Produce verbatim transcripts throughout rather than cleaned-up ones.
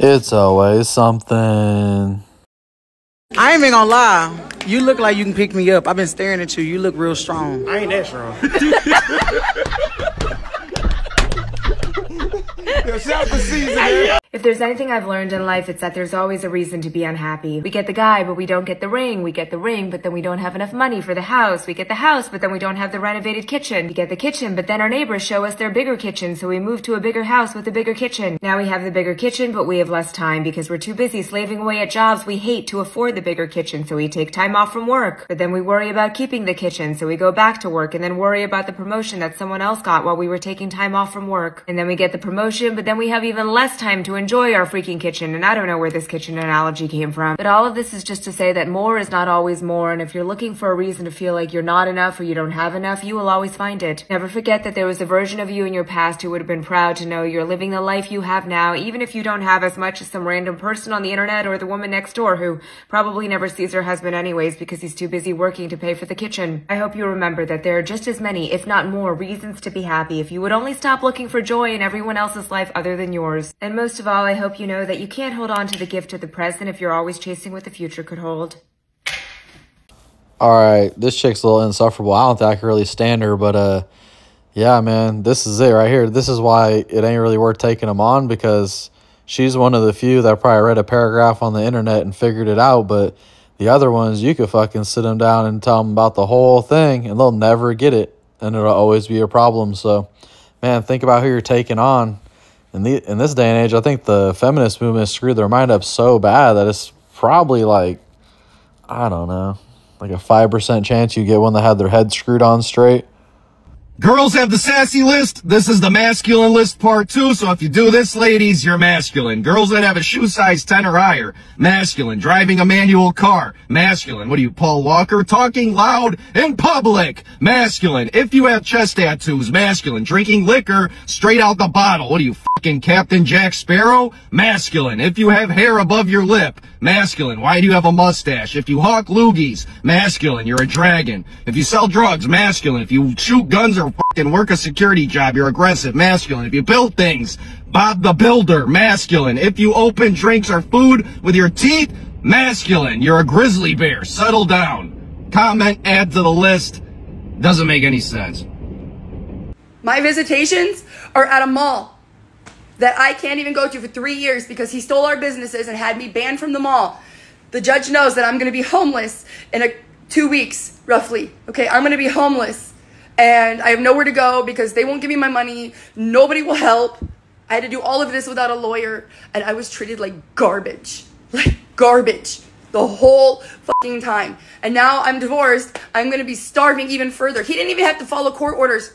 It's always something. I ain't even gonna lie. You look like you can pick me up. I've been staring at you. You look real strong. I ain't that strong. If there's anything I've learned in life, it's that there's always a reason to be unhappy. We get the guy, but we don't get the ring. We get the ring, but then we don't have enough money for the house. We get the house, but then we don't have the renovated kitchen. We get the kitchen, but then our neighbors show us their bigger kitchen, so we move to a bigger house with a bigger kitchen. Now we have the bigger kitchen, but we have less time because we're too busy slaving away at jobs we hate to afford the bigger kitchen, so we take time off from work. But then we worry about keeping the kitchen, so we go back to work and then worry about the promotion that someone else got while we were taking time off from work. And then we get the promotion, but then we have even less time to enjoy our freaking kitchen, and I don't know where this kitchen analogy came from. But all of this is just to say that more is not always more, and if you're looking for a reason to feel like you're not enough or you don't have enough, you will always find it. Never forget that there was a version of you in your past who would have been proud to know you're living the life you have now, even if you don't have as much as some random person on the internet or the woman next door who probably never sees her husband anyways because he's too busy working to pay for the kitchen. I hope you remember that there are just as many, if not more, reasons to be happy if you would only stop looking for joy in everyone else's life other than yours. And most Most of all, I hope you know that you can't hold on to the gift of the present if you're always chasing what the future could hold. Alright, this chick's a little insufferable. I don't think I can really stand her, but uh, yeah, man, this is it right here. This is why it ain't really worth taking them on, because she's one of the few that probably read a paragraph on the internet and figured it out, but the other ones, you could fucking sit them down and tell them about the whole thing, and they'll never get it, and it'll always be a problem. So, man, think about who you're taking on. In, the, in this day and age, I think the feminist movement screwed their mind up so bad that it's probably like, I don't know, like a five percent chance you get one that had their head screwed on straight. Girls have the sassy list. This is the masculine list part two. So if you do this, ladies, you're masculine. Girls that have a shoe size ten or higher, masculine. Driving a manual car, masculine. What are you, Paul Walker? Talking loud in public, masculine. If you have chest tattoos, masculine. Drinking liquor straight out the bottle. What are you, fucking Captain Jack Sparrow? Masculine. If you have hair above your lip, masculine. Why do you have a mustache? If you hawk loogies, masculine. You're a dragon. If you sell drugs, masculine. If you shoot guns or fucking work a security job, you're aggressive, masculine. If you build things, Bob the Builder, masculine. If you open drinks or food with your teeth, masculine. You're a grizzly bear. Settle down. Comment, add to the list. Doesn't make any sense. My visitations are at a mall that I can't even go to for three years because he stole our businesses and had me banned from the mall. The judge knows that I'm going to be homeless in a, two weeks, roughly. Okay, I'm going to be homeless. And I have nowhere to go because they won't give me my money. Nobody will help. I had to do all of this without a lawyer. And I was treated like garbage. Like garbage. The whole fucking time. And now I'm divorced. I'm going to be starving even further. He didn't even have to follow court orders.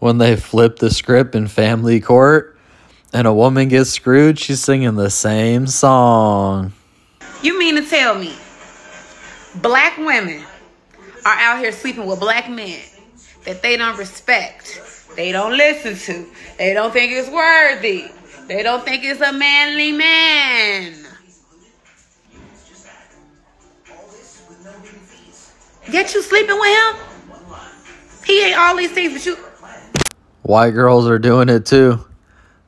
When they flip the script in family court and a woman gets screwed, she's singing the same song. You mean to tell me black women are out here sleeping with black men that they don't respect, they don't listen to, they don't think it's worthy, they don't think it's a manly man? Yet you sleeping with him? He ain't all these things, but you... White girls are doing it too.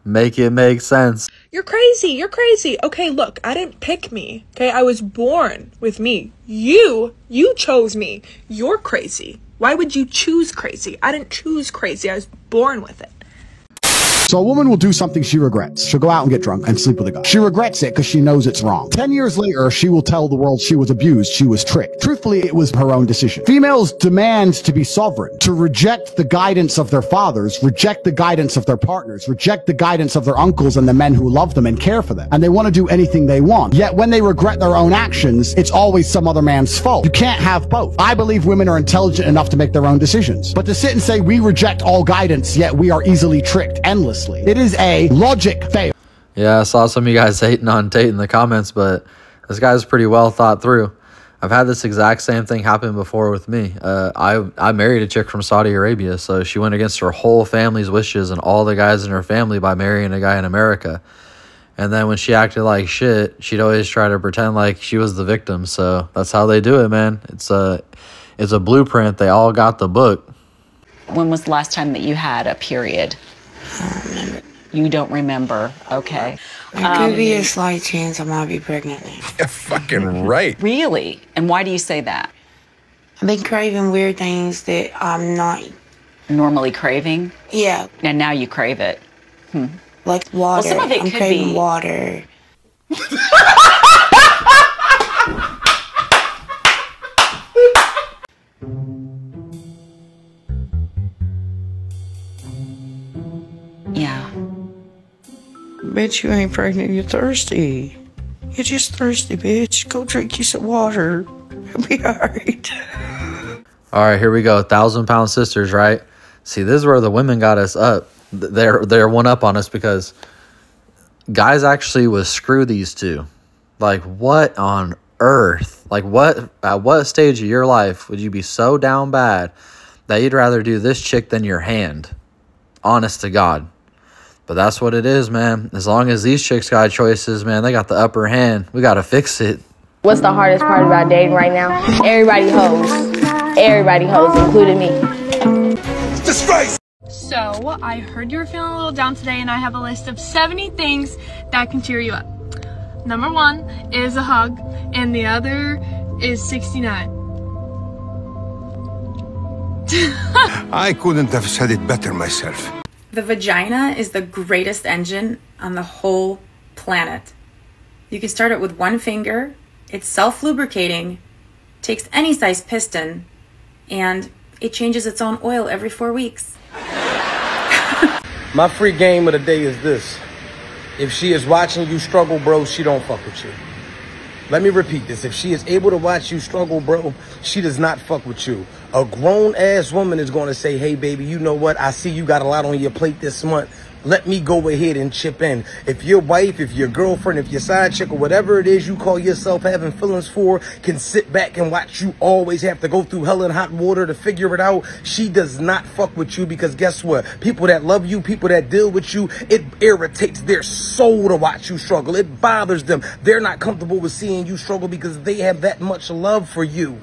Make it make sense. You're crazy, you're crazy. Okay, look, I didn't pick me, okay? I was born with me. You, you chose me. You're crazy. Why would you choose crazy? I didn't choose crazy. I was born with it. So a woman will do something she regrets. She'll go out and get drunk and sleep with a guy. She regrets it because she knows it's wrong. Ten years later, she will tell the world she was abused, she was tricked. Truthfully, it was her own decision. Females demand to be sovereign, to reject the guidance of their fathers, reject the guidance of their partners, reject the guidance of their uncles and the men who love them and care for them. And they want to do anything they want. Yet when they regret their own actions, it's always some other man's fault. You can't have both. I believe women are intelligent enough to make their own decisions. But to sit and say we reject all guidance, yet we are easily tricked, endless. It is a logic fail. Yeah, I saw some of you guys hating on Tate in the comments, but this guy's pretty well thought through. I've had this exact same thing happen before with me. Uh, I, I married a chick from Saudi Arabia, so she went against her whole family's wishes and all the guys in her family by marrying a guy in America. And then when she acted like shit, she'd always try to pretend like she was the victim. So that's how they do it, man. It's a, it's a blueprint. They all got the book. When was the last time that you had a period? I don't remember. You don't remember. Okay. There um, could be a slight chance I might be pregnant. Yeah, fucking right. Really? And why do you say that? I've been craving weird things that I'm not normally craving. Yeah. And now you crave it. Hmm. Like water. Well, some of it I'm could craving be water. Yeah. Bet you ain't pregnant. You're thirsty. You're just thirsty, bitch. Go drink you some water. It'll be all right. All right, here we go. Thousand Pound Sisters, right? See, this is where the women got us up. They're they're one up on us because guys actually was screw these two. Like, what on earth? Like, what? At what stage of your life would you be so down bad that you'd rather do this chick than your hand? Honest to God. But that's what it is, man. As long as these chicks got choices, man, they got the upper hand. We gotta fix it. What's the hardest part about dating right now? Everybody hoes. Everybody hoes, including me. Disgrace! So, I heard you were feeling a little down today, and I have a list of seventy things that can cheer you up. Number one is a hug, and the other is sixty-nine. I couldn't have said it better myself. The vagina is the greatest engine on the whole planet. You can start it with one finger. It's self-lubricating, takes any size piston, and it changes its own oil every four weeks. My free game of the day is this. If she is watching you struggle, bro, she don't fuck with you. Let me repeat this. If she is able to watch you struggle, bro, she does not fuck with you. A grown-ass woman is going to say, hey, baby, you know what? I see you got a lot on your plate this month. Let me go ahead and chip in. If your wife, if your girlfriend, if your side chick or whatever it is you call yourself having feelings for can sit back and watch you always have to go through hell and hot water to figure it out, she does not fuck with you because guess what? People that love you, people that deal with you, it irritates their soul to watch you struggle. It bothers them. They're not comfortable with seeing you struggle because they have that much love for you.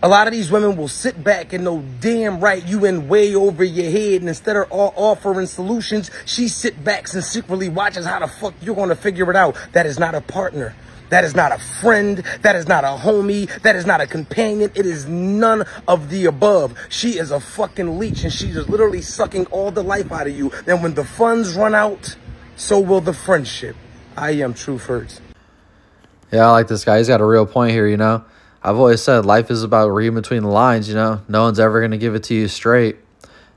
A lot of these women will sit back and know damn right you in way over your head, and instead of offering solutions, she sit back and secretly watches how the fuck you're going to figure it out. That is not a partner. That is not a friend. That is not a homie. That is not a companion. It is none of the above. She is a fucking leech, and she is literally sucking all the life out of you. And when the funds run out, so will the friendship. I am True First. Yeah, I like this guy. He's got a real point here, you know. I've always said life is about reading between the lines, you know. No one's ever going to give it to you straight.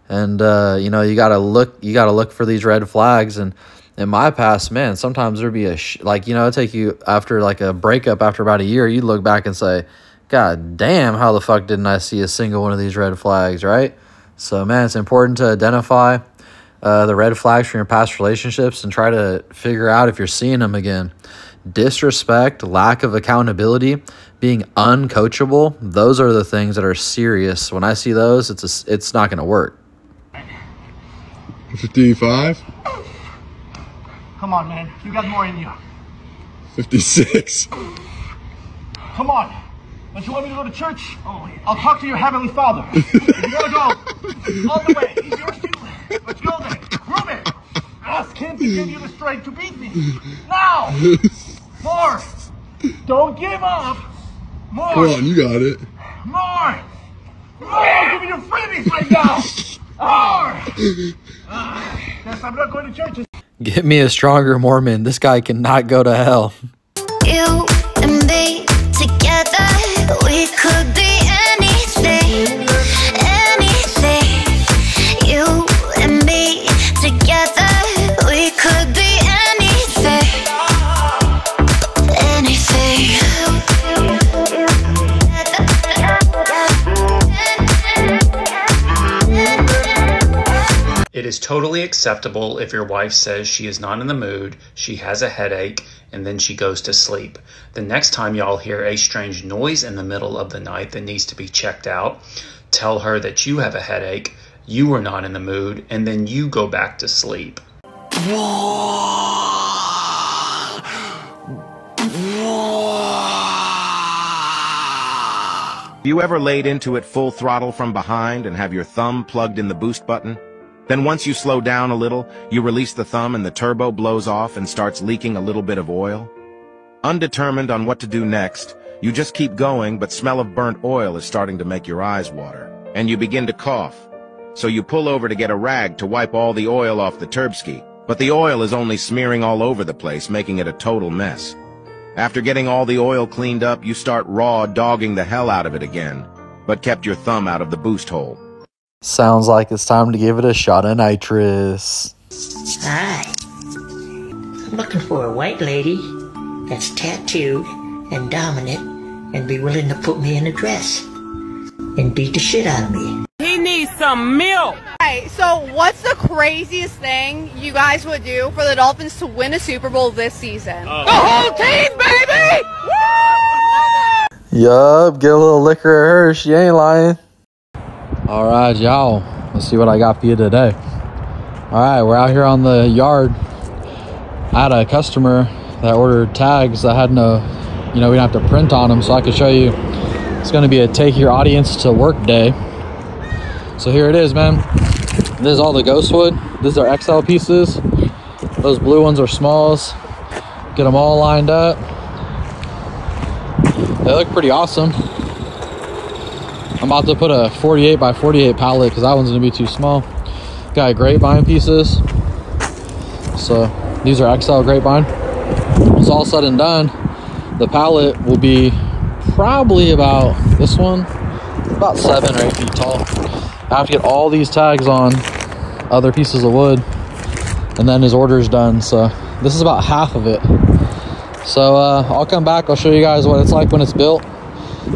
And, uh, you know, you got to look you got to look for these red flags. And in my past, man, sometimes there'd be a, sh like, you know, it'd take you after like a breakup after about a year, you'd look back and say, God damn, how the fuck didn't I see a single one of these red flags, right? So, man, it's important to identify uh, the red flags from your past relationships and try to figure out if you're seeing them again. Disrespect, lack of accountability, being uncoachable, those are the things that are serious. When I see those, it's a, it's not going to work. fifty-five. Come on, man. You got more in you. fifty-six. Come on. Don't you want me to go to church? Oh, yeah. I'll talk to your heavenly father. You got to go. All the way. He's yours too. Let's go there. Prove it. Ask him to give you the strength to beat me. Now. More. Don't give up. More. Come on, you got it. More. More. I'll give you your freebies right now. More. Uh, yes, I'm not going to church. Get me a stronger Mormon. This guy cannot go to hell. You and me together, we could be anything. Anything. You and me together, we could be anything. It is totally acceptable if your wife says she is not in the mood, she has a headache, and then she goes to sleep. The next time y'all hear a strange noise in the middle of the night that needs to be checked out, tell her that you have a headache, you were not in the mood, and then you go back to sleep. You ever laid into it full throttle from behind and have your thumb plugged in the boost button? Then once you slow down a little, you release the thumb and the turbo blows off and starts leaking a little bit of oil. Undetermined on what to do next, you just keep going, but smell of burnt oil is starting to make your eyes water, and you begin to cough. So you pull over to get a rag to wipe all the oil off the turbski, but the oil is only smearing all over the place, making it a total mess. After getting all the oil cleaned up, you start raw dogging the hell out of it again, but kept your thumb out of the boost hole. Sounds like it's time to give it a shot of nitrous. Hi. I'm looking for a white lady that's tattooed and dominant and be willing to put me in a dress and beat the shit out of me. He needs some milk. Alright, so what's the craziest thing you guys would do for the Dolphins to win a Super Bowl this season? Oh. The whole team, baby! Woo! Yup, get a little liquor of her. She ain't lying. Alright, y'all. Let's see what I got for you today. Alright, we're out here on the yard. I had a customer that ordered tags that had no, you know, we don't have to print on them, so I could show you. It's going to be a take your audience to work day. So here it is, man. This is all the Ghostwood. These are X L pieces. Those blue ones are smalls. Get them all lined up. They look pretty awesome. I'm about to put a forty-eight by forty-eight pallet because that one's gonna be too small. Got grapevine pieces. So these are X L grapevine. When it's all said and done, the pallet will be probably about, this one, about seven or eight feet tall. I have to get all these tags on other pieces of wood, and then his order's done. So this is about half of it. So uh, I'll come back, I'll show you guys what it's like when it's built.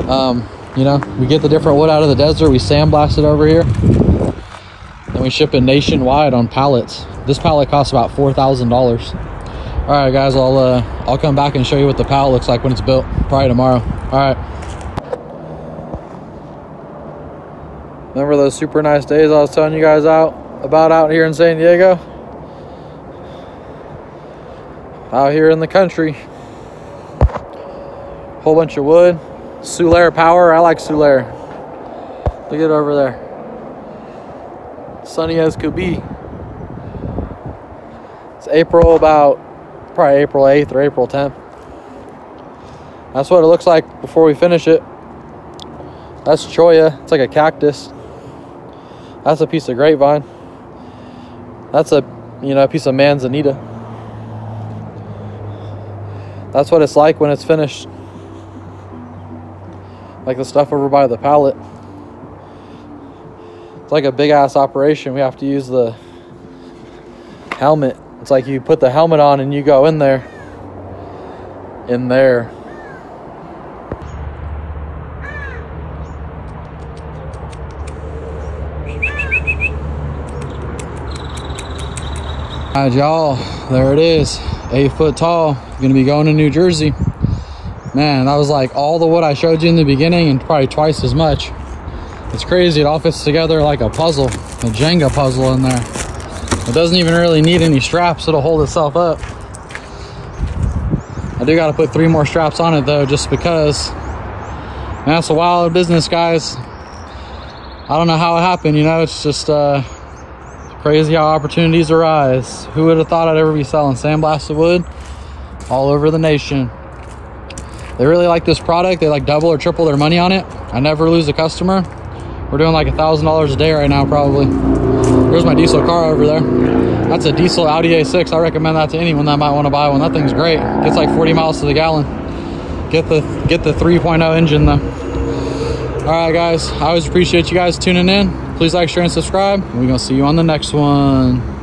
Um, You know, we get the different wood out of the desert, we sandblast it over here, and we ship it nationwide on pallets. This pallet costs about four thousand dollars. All right, guys, I'll, uh, I'll come back and show you what the pallet looks like when it's built, probably tomorrow. All right. Remember those super nice days I was telling you guys out about out here in San Diego? Out here in the country. Whole bunch of wood. Sulair power. I like Sulair. Look at it over there. Sunny as could be. It's April, about probably April eighth or April tenth. That's what it looks like before we finish it. That's Choya. It's like a cactus. That's a piece of grapevine. That's a, you know, a piece of manzanita. That's what it's like when it's finished. Like the stuff over by the pallet. It's like a big ass operation. We have to use the helmet. It's like you put the helmet on and you go in there. In there. All right, y'all, there it is. Eight foot tall. Gonna be going to New Jersey. Man, that was like all the wood I showed you in the beginning and probably twice as much. It's crazy, it all fits together like a puzzle, a Jenga puzzle in there. It doesn't even really need any straps, it'll hold itself up. I do gotta put three more straps on it though, just because. Man, that's a wild business, guys. I don't know how it happened, you know, it's just uh, crazy how opportunities arise. Who would have thought I'd ever be selling sandblasted wood all over the nation? They really like this product. They like double or triple their money on it. I never lose a customer. We're doing like a thousand dollars a day right now, probably. Here's my diesel car over there. That's a diesel Audi A six. I recommend that to anyone that might want to buy one. That thing's great. Gets like forty miles to the gallon. Get the get the three point oh engine though. All right, guys. I always appreciate you guys tuning in. Please like, share, and subscribe. We're going to see you on the next one.